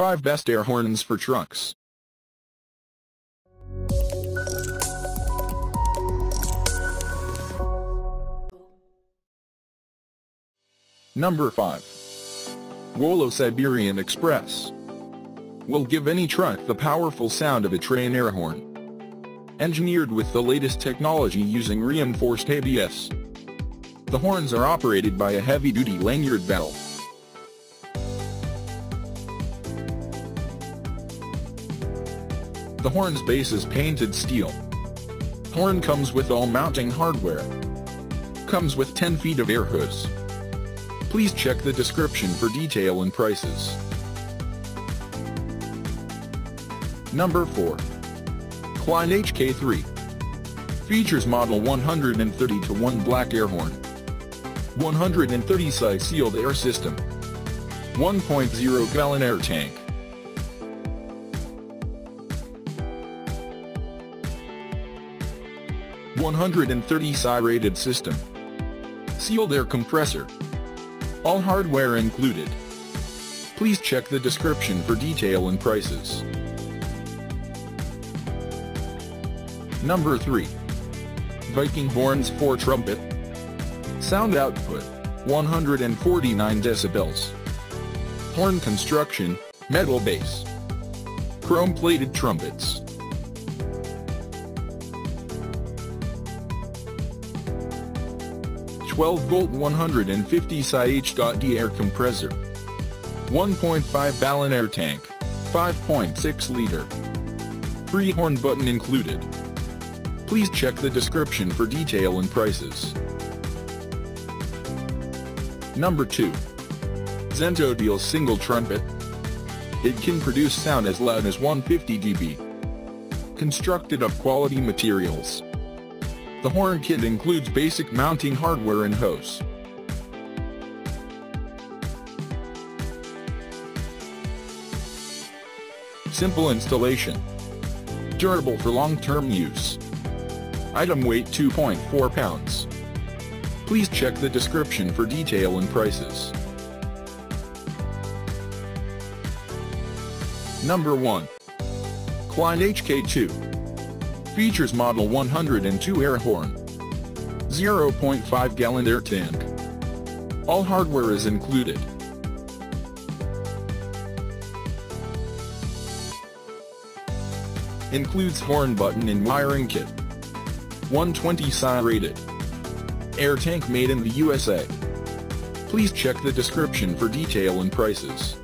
5 Best Air Horns for Trucks. Number 5. Wolo Siberian Express. Will give any truck the powerful sound of a train air horn. Engineered with the latest technology using reinforced ABS. The horns are operated by a heavy-duty lanyard bell. The horn's base is painted steel. Horn comes with all mounting hardware. Comes with 10 feet of air hose. Please check the description for detail and prices. Number 4. Kleinn HK3. Features model 130-1 black air horn. 130 size sealed air system. 1.0 gallon air tank. (130 psi) rated system. Sealed air compressor. All hardware included. Please check the description for detail and prices. Number 3. Viking Horns 4 Trumpet. Sound output, 149 decibels. Horn construction, metal base. Chrome-plated trumpets. (12V 150 psi H.D air compressor. 1.5 gallon air tank, 5.6 liter. Free horn button included. Please check the description for detail and prices. Number 2. Zento Deals Single Trumpet. It can produce sound as loud as 150 dB. Constructed of quality materials. The horn kit includes basic mounting hardware and hose. Simple installation. Durable for long-term use. Item weight 2.4 pounds. Please check the description for detail and prices. Number 1. Kleinn HK2. Features model 102 air horn. 0.5 gallon air tank. All hardware is included. Includes horn button and wiring kit. 120 psi rated. Air tank made in the USA. Please check the description for detail and prices.